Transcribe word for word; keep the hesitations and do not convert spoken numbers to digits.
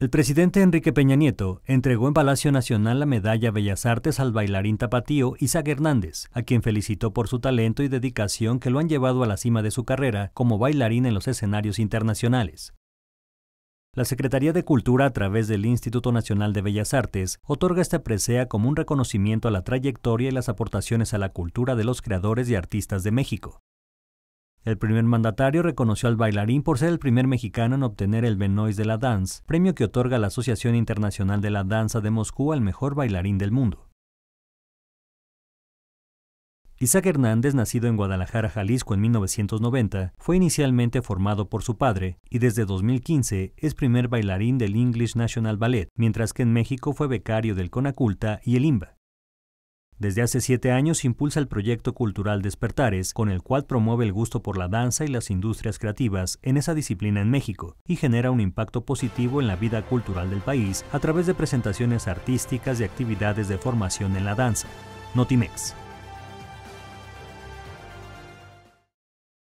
El presidente Enrique Peña Nieto entregó en Palacio Nacional la Medalla Bellas Artes al bailarín tapatío Isaac Hernández, a quien felicitó por su talento y dedicación que lo han llevado a la cima de su carrera como bailarín en los escenarios internacionales. La Secretaría de Cultura, a través del Instituto Nacional de Bellas Artes, otorga esta presea como un reconocimiento a la trayectoria y las aportaciones a la cultura de los creadores y artistas de México. El primer mandatario reconoció al bailarín por ser el primer mexicano en obtener el Benois de la Danse, premio que otorga la Asociación Internacional de la Danza de Moscú al mejor bailarín del mundo. Isaac Hernández, nacido en Guadalajara, Jalisco en mil novecientos noventa, fue inicialmente formado por su padre y desde dos mil quince es primer bailarín del English National Ballet, mientras que en México fue becario del Conaculta y el I M B A. Desde hace siete años impulsa el proyecto cultural Despertares, con el cual promueve el gusto por la danza y las industrias creativas en esa disciplina en México y genera un impacto positivo en la vida cultural del país a través de presentaciones artísticas y actividades de formación en la danza. Notimex.